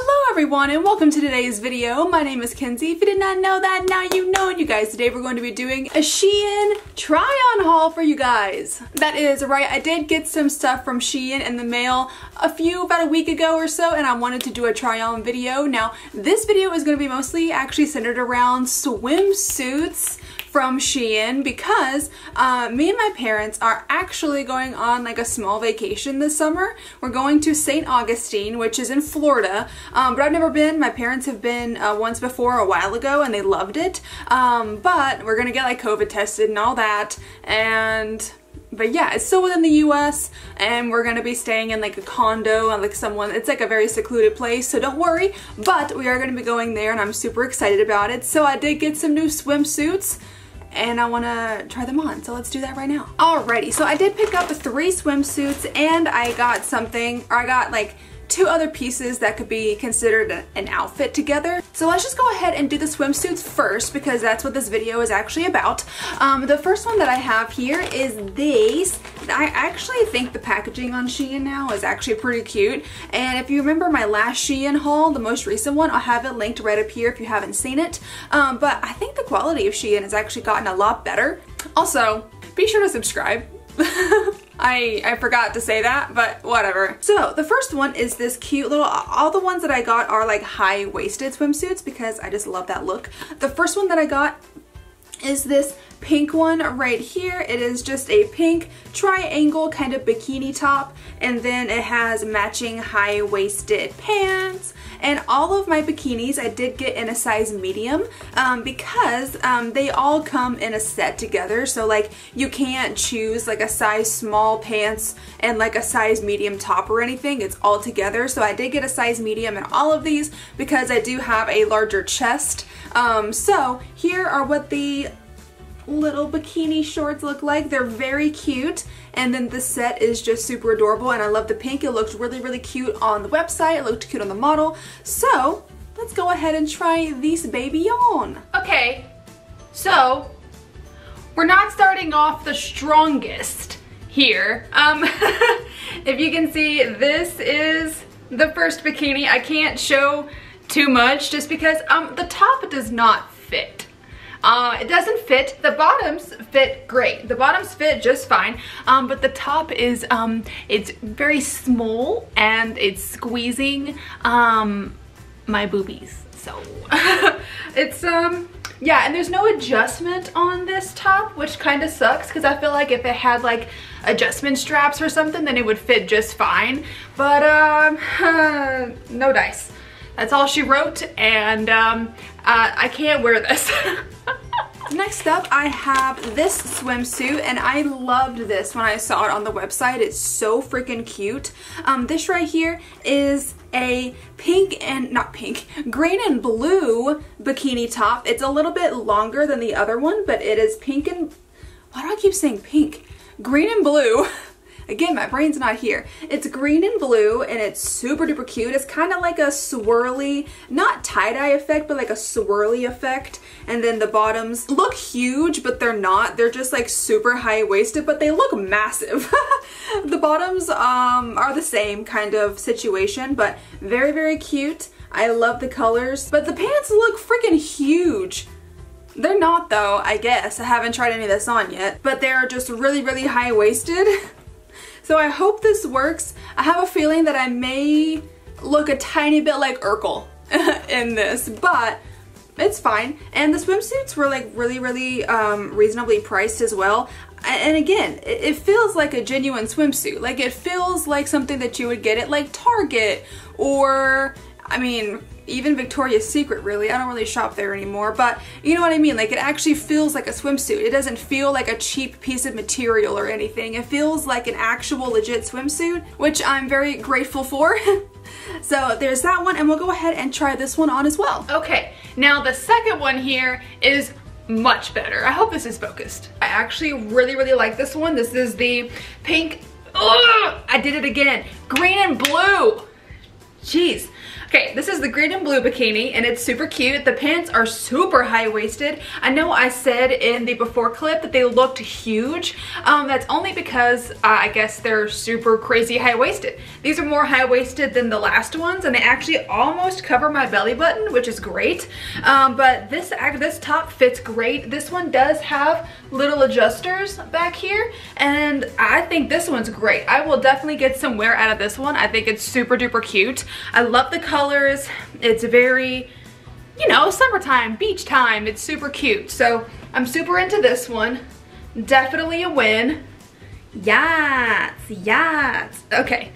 Hello everyone and welcome to today's video. My name is Kenzie. If you did not know that, now you know it, you guys. Today we're going to be doing a Shein try-on haul for you guys. That is right, I did get some stuff from Shein in the mail about a week ago or so, and I wanted to do a try-on video. Now, this video is going to be mostly actually centered around swimsuits from Shein because me and my parents are actually going on like a small vacation this summer. We're going to St. Augustine, which is in Florida, but I've never been. My parents have been once before a while ago and they loved it, but we're gonna get like COVID tested and all that, but yeah, it's still within the US and we're gonna be staying in like a condo and like it's like a very secluded place, so don't worry, but we are gonna be going there and I'm super excited about it. So I did get some new swimsuits and I want to try them on, so let's do that right now. Alrighty, so I did pick up 3 swimsuits and I got like 2 other pieces that could be considered an outfit together. So let's just go ahead and do the swimsuits first because that's what this video is actually about. The first one that I have here is these. I actually think the packaging on Shein now is actually pretty cute, and if you remember my last Shein haul, the most recent one, I'll have it linked right up here if you haven't seen it, but I think the quality of Shein has actually gotten a lot better. Also, be sure to subscribe. I forgot to say that, but whatever. So the first one is this cute little, all the ones that I got are like high-waisted swimsuits because I just love that look. The first one that I got is this pink one right here. It is just a pink triangle kind of bikini top, and then it has matching high-waisted pants. And all of my bikinis I did get in a size medium because they all come in a set together, so like you can't choose like a size small pants and like a size medium top or anything. It's all together, so I did get a size medium in all of these because I do have a larger chest. So here are what the little bikini shorts look like. They're very cute, and then the set is just super adorable, and I love the pink. It looked really, really cute on the website. It looked cute on the model. So let's go ahead and try this baby on. Okay, so we're not starting off the strongest here. If you can see, this is the first bikini. I can't show too much just because the top does not fit. It doesn't fit. The bottoms fit great. The bottoms fit just fine, but the top is, it's very small and it's squeezing my boobies, so it's, yeah, and there's no adjustment on this top, which kind of sucks because I feel like if it had like adjustment straps or something, then it would fit just fine, but no dice. That's all she wrote, and I can't wear this. Next up, I have this swimsuit, and I loved this when I saw it on the website. It's so freaking cute. This right here is a pink and, not pink, green and blue bikini top. It's a little bit longer than the other one, but it is pink and, why do I keep saying pink? Green and blue. Again, my brain's not here. It's green and blue, and it's super duper cute. It's kind of like a swirly, not tie-dye effect, but like a swirly effect. And then the bottoms look huge, but they're not. They're just like super high-waisted, but they look massive. The bottoms are the same kind of situation, but very, very cute. I love the colors, but the pants look freaking huge. They're not though, I guess. I haven't tried any of this on yet, but they're just really, really high-waisted. So I hope this works. I have a feeling that I may look a tiny bit like Urkel in this, but it's fine. And the swimsuits were like really, really reasonably priced as well. And again, it feels like a genuine swimsuit. Like it feels like something that you would get at like Target or, I mean, even Victoria's Secret, really. I don't really shop there anymore, but you know what I mean? Like it actually feels like a swimsuit. It doesn't feel like a cheap piece of material or anything. It feels like an actual legit swimsuit, which I'm very grateful for. So there's that one, and we'll go ahead and try this one on as well. Okay, now the second one here is much better. I hope this is focused. I actually really, really like this one. This is the pink, green and blue. Jeez. Okay, this is the green and blue bikini, and it's super cute. The pants are super high-waisted. I know I said in the before clip that they looked huge. That's only because I guess they're super crazy high-waisted. These are more high-waisted than the last ones, and they actually almost cover my belly button, which is great. But this top fits great. This one does have little adjusters back here, and I think this one's great. I will definitely get some wear out of this one. I think it's super duper cute. I love the colors. It's very, you know, summertime, beach time. It's super cute. So I'm super into this one. Definitely a win. Yachts, yachts. Okay.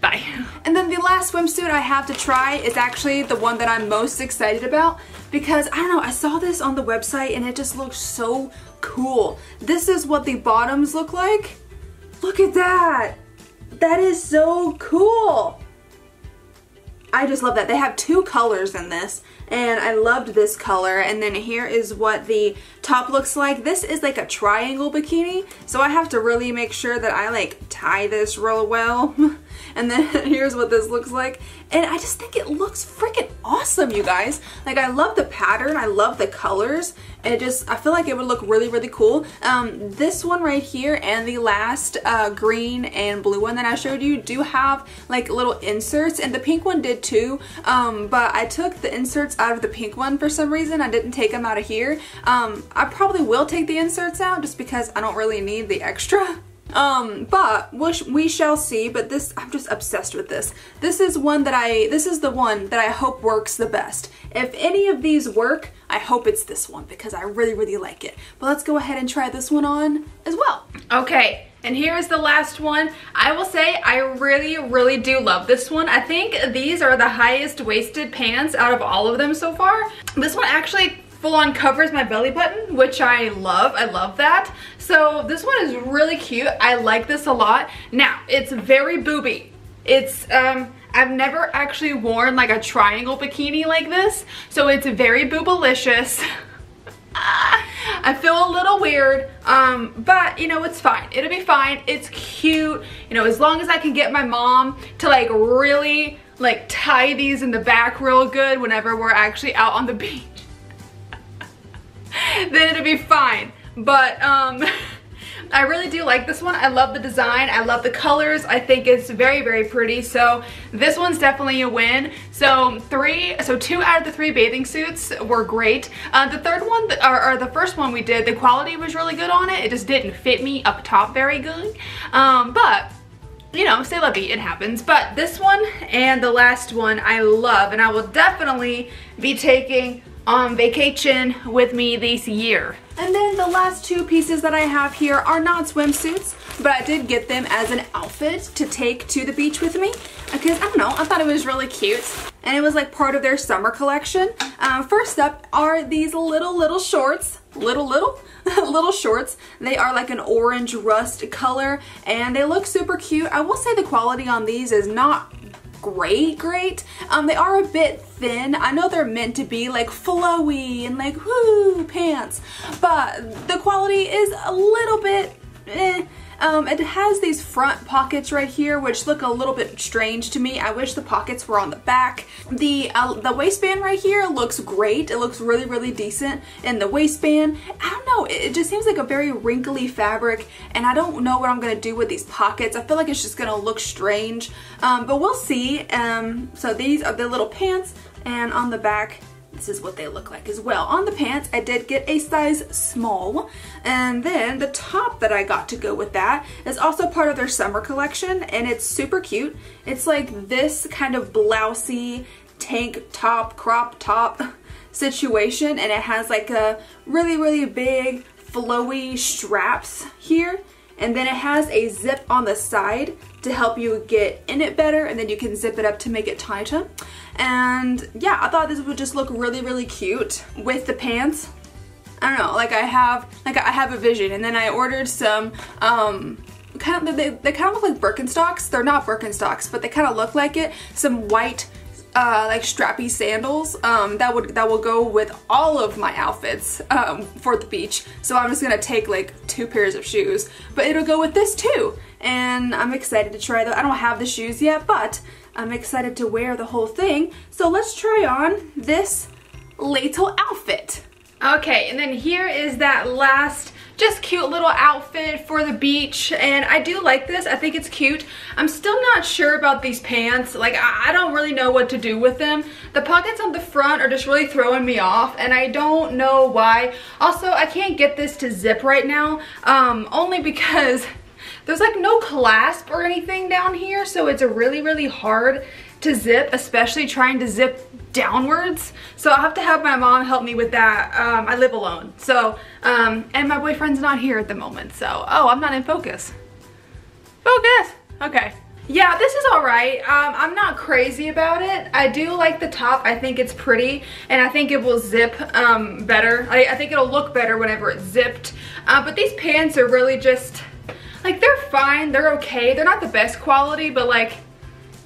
Bye. And then the last swimsuit I have to try is actually the one that I'm most excited about because, I don't know, I saw this on the website and it just looks so cool. This is what the bottoms look like. Look at that. That is so cool. I just love that. They have two colors in this, and I loved this color. And then here is what the top looks like. This is like a triangle bikini, so I have to really make sure that I like tie this real well. And then here's what this looks like. And I just think it looks freaking awesome, you guys. Like, I love the pattern. I love the colors. And it just, I feel like it would look really, really cool. This one right here and the last green and blue one that I showed you do have like little inserts. And the pink one did too. But I took the inserts out of the pink one for some reason. I didn't take them out of here. I probably will take the inserts out just because I don't really need the extra. But we shall see. But this, I'm just obsessed with this. This is the one that I hope works the best. If any of these work, I hope it's this one because I really, really like it. But let's go ahead and try this one on as well. Okay. And here's the last one. I will say I really, really do love this one. I think these are the highest waisted pants out of all of them so far. This one actually full on covers my belly button, which I love. I love that. So this one is really cute. I like this a lot. Now, it's very booby. It's, I've never actually worn like a triangle bikini like this. So it's very boobalicious. I feel a little weird, but you know, it's fine. It'll be fine. It's cute. You know, as long as I can get my mom to like really like tie these in the back real good whenever we're actually out on the beach. Then it'll be fine. But I really do like this one. I love the design. I love the colors. I think it's very, very pretty. So this one's definitely a win. So two out of the three bathing suits were great. The third one, or the first one we did, the quality was really good on it. It just didn't fit me up top very good. But you know, c'est la vie, it happens. But this one and the last one I love, and I will definitely be taking on vacation with me this year. And then the last two pieces that I have here are not swimsuits, but I did get them as an outfit to take to the beach with me because, I don't know, I thought it was really cute and it was like part of their summer collection. First up are these little shorts. Little shorts. They are like an orange rust color and they look super cute. I will say the quality on these is not great. They are a bit thin. I know they're meant to be like flowy and like whoo pants, but the quality is a little bit eh. It has these front pockets right here, which look a little bit strange to me. I wish the pockets were on the back. The waistband right here looks great. It looks really, really decent. And the waistband, I don't know, it just seems like a very wrinkly fabric, and I don't know what I'm going to do with these pockets. I feel like it's just going to look strange, but we'll see. So these are the little pants, and on the back, this is what they look like as well. On the pants, I did get a size small. And then the top that I got to go with that is also part of their summer collection. And it's super cute. It's like this kind of blousey tank top, crop top situation. And it has like a really, really big flowy straps here. And then it has a zip on the side to help you get in it better, and then you can zip it up to make it tighter. And yeah, I thought this would just look really, really cute with the pants. I don't know, like I have a vision. And then I ordered some they kind of look like Birkenstocks. They're not Birkenstocks, but they kind of look like it. Some white like strappy sandals that will go with all of my outfits for the beach. So I'm just gonna take like two pairs of shoes, but it'll go with this too. And I'm excited to try them. I don't have the shoes yet, but I'm excited to wear the whole thing. So let's try on this Lato outfit. Okay, and then here is that last just cute little outfit for the beach, and I do like this. I think it's cute. I'm still not sure about these pants. Like, I don't really know what to do with them. The pockets on the front are just really throwing me off, and I don't know why. Also, I can't get this to zip right now, only because there's like no clasp or anything down here, so it's really hard to zip, especially trying to zip downwards. So I'll have to have my mom help me with that. I live alone, so and my boyfriend's not here at the moment, so oh, I'm not in focus. Okay, yeah, this is all right. I'm not crazy about it. I do like the top. I think it's pretty, and I think it will zip better. I think it'll look better whenever it's zipped, but these pants are really just like, they're fine, they're okay, they're not the best quality, but like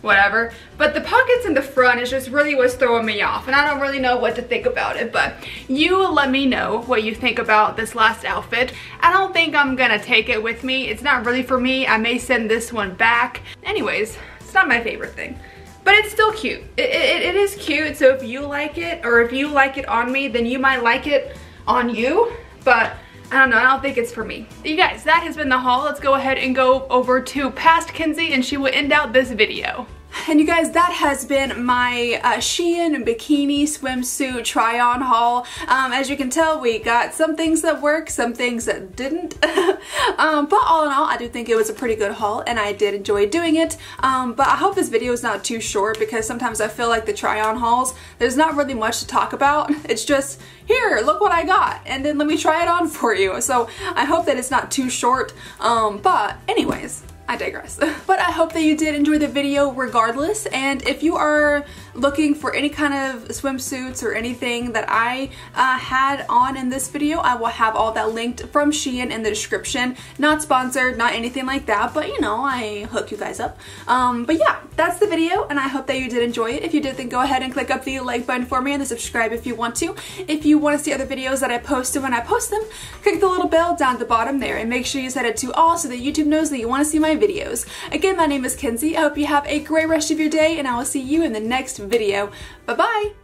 whatever. But the pockets in the front is just really what's throwing me off, and I don't really know what to think about it. But you let me know what you think about this last outfit. I don't think I'm gonna take it with me. It's not really for me. I may send this one back. Anyways, it's not my favorite thing, but it's still cute. It is cute. So if you like it, or if you like it on me, then you might like it on you. But I don't know, I don't think it's for me. You guys, that has been the haul. Let's go ahead and go over to past Kinsey, and she will end out this video. And you guys, that has been my Shein bikini swimsuit try-on haul. As you can tell, we got some things that worked, some things that didn't. But all in all, I do think it was a pretty good haul, and I did enjoy doing it. But I hope this video is not too short, because sometimes I feel like the try-on hauls, there's not really much to talk about. It's just, here, look what I got, and then let me try it on for you. So I hope that it's not too short. But anyways, I digress. But I hope that you did enjoy the video regardless, and if you are looking for any kind of swimsuits or anything that I had on in this video, I will have all that linked from Shein in the description. Not sponsored, not anything like that, but you know, I hook you guys up. But yeah, that's the video, and I hope that you did enjoy it. If you did, then go ahead and click up the like button for me, and the subscribe if you want to. If you want to see other videos that I post, and when I post them, click the little bell down at the bottom there, and make sure you set it to all so that YouTube knows that you want to see my videos. Again, my name is Kinsey. I hope you have a great rest of your day, and I will see you in the next video. Bye-bye!